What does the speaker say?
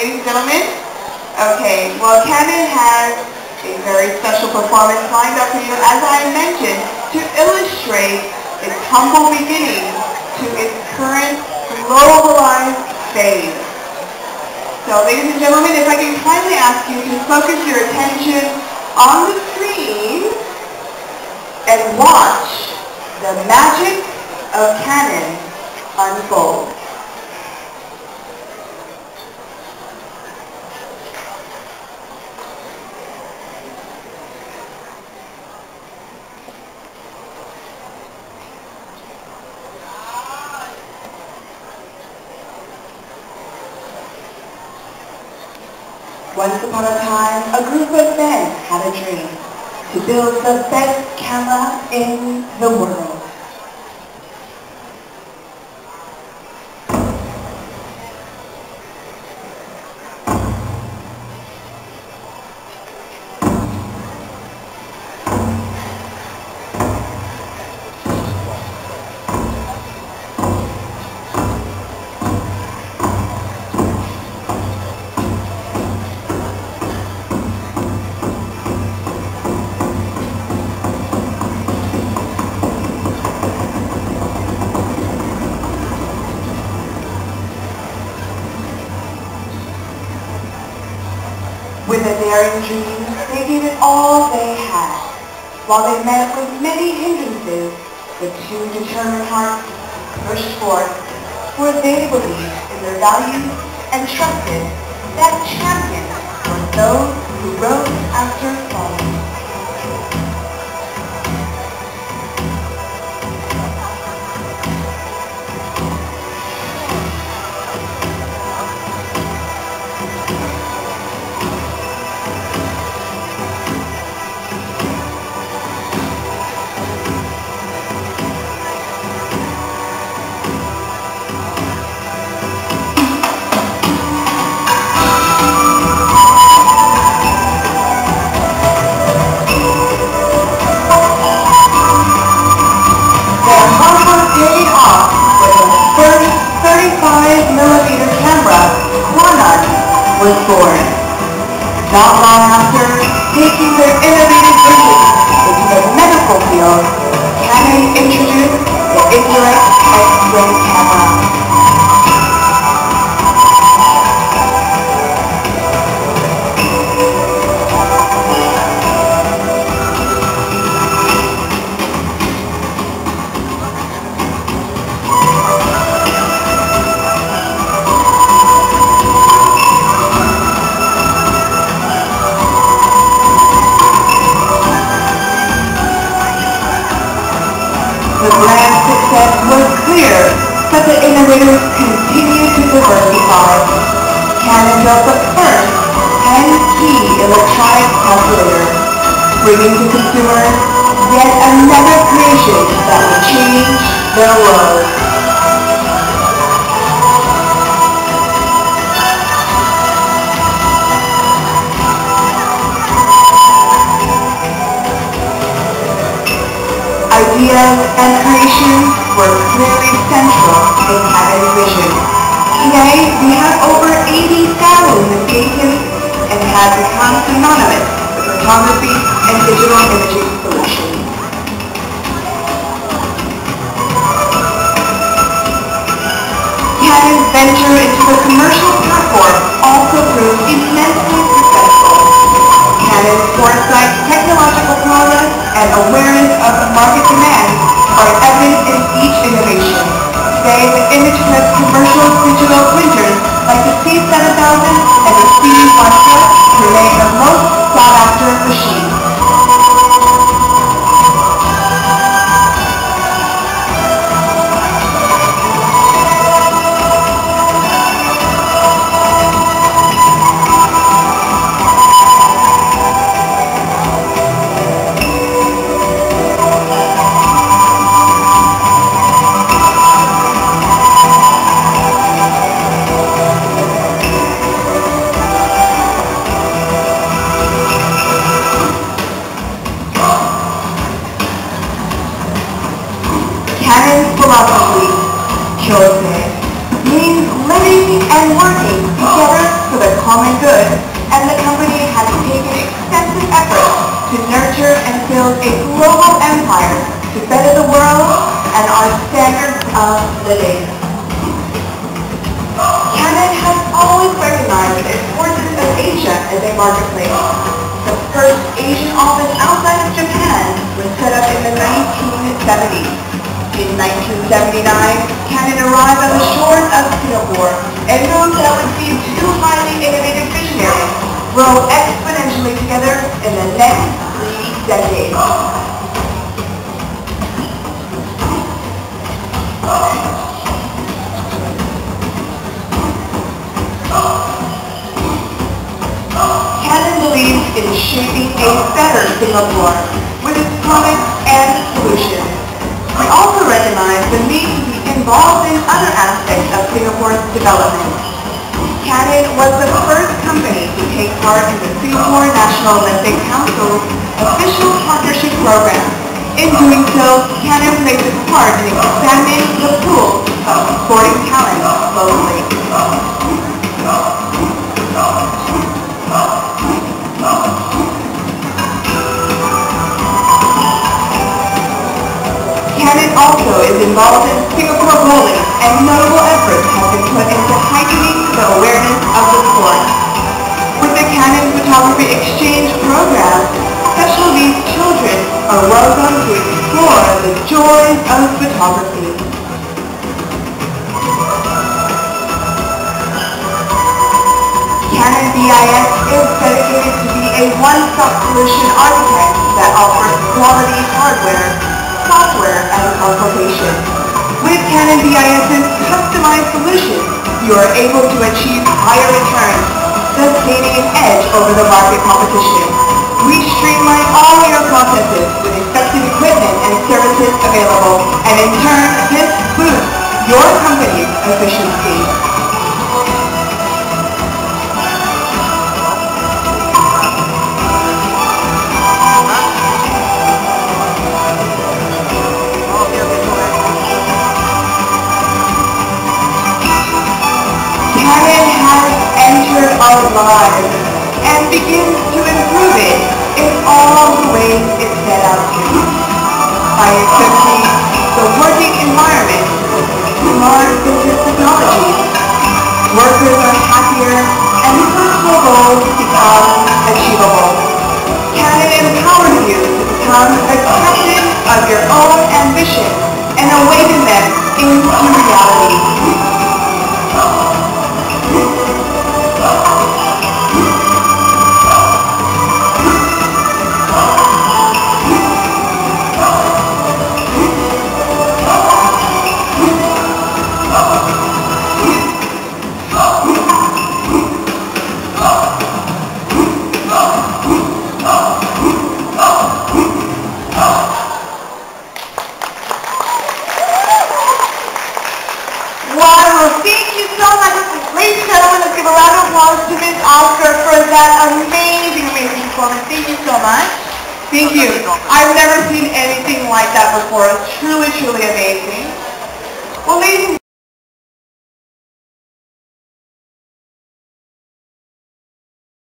ladies and gentlemen. Okay, well, Canon has a very special performance lined up for you, as I mentioned, to illustrate its humble beginnings to its current globalized phase. So, ladies and gentlemen, if I can kindly ask you to focus your attention on the screen and watch the magic of Canon unfold. Once upon a time, a group of men had a dream to build the best camera in the world. With a daring dream, they gave it all they had. While they met with many hindrances, the two determined hearts pushed forth, for they believed in their values and trusted that champions were those who rose after falling. Was born. Not long after, taking their innovative vision into the medical field, Canon introduced the indirect X-ray camera. Was clear, but the innovators continued to diversify. Canon built the first and key electronic calculator, bringing to consumers yet another creation that would change their world. Ideas and creations were clearly central in Canon's vision. Today, we have over 80,000 patents and have become synonymous with photography and digital imaging solutions. Canon's venture into the commercial platform also proved immensely successful. Canon's foresight, technological progress, and awareness of the market demand are evident in each innovation. Today, the image press commercial digital printers like the C7000 and the C5870 remain the most sought-after machines. cooperating and working together for the common good, and the company has taken extensive efforts to nurture and build a global empire to better the world and our standards of living. Canon has always recognized the importance of Asia as a marketplace. The first Asian office outside of Japan was set up in the 1970s. In 1979, Canon arrived on the shores of Singapore and known that would see two highly innovative visionaries grow exponentially together in the next 3 decades. Canon believes in shaping a better Singapore with its products and solutions. We also recognize the need to be involved in other aspects of Singapore's development. Canon was the first company to take part in the Singapore National Olympic Council's official partnership program. In doing so, Canon plays its part in expanding the pool of sporting talent globally. Canon also is involved in Singapore bowling, and notable efforts have been put into heightening the awareness of the sport. With the Canon Photography Exchange program, special needs children are welcome to explore the joys of photography. Canon BIS is dedicated to be a one-stop solution architect that offers quality hardware, software, and consultation. With Canon BIS's customized solutions, you are able to achieve higher returns, thus gaining an edge over the market competition. We streamline all your processes with effective equipment and services available, and in turn, this boosts your company's efficiency. Our lives and begins to improve it in all the ways it set out to. By accepting the working environment with smart business technology, workers are happier and personal goals become achievable. Canon empowers you to become the captain of your own ambition and awaken them into reality. Thank you. I've never seen anything like that before. It's truly, truly amazing. Well, ladies and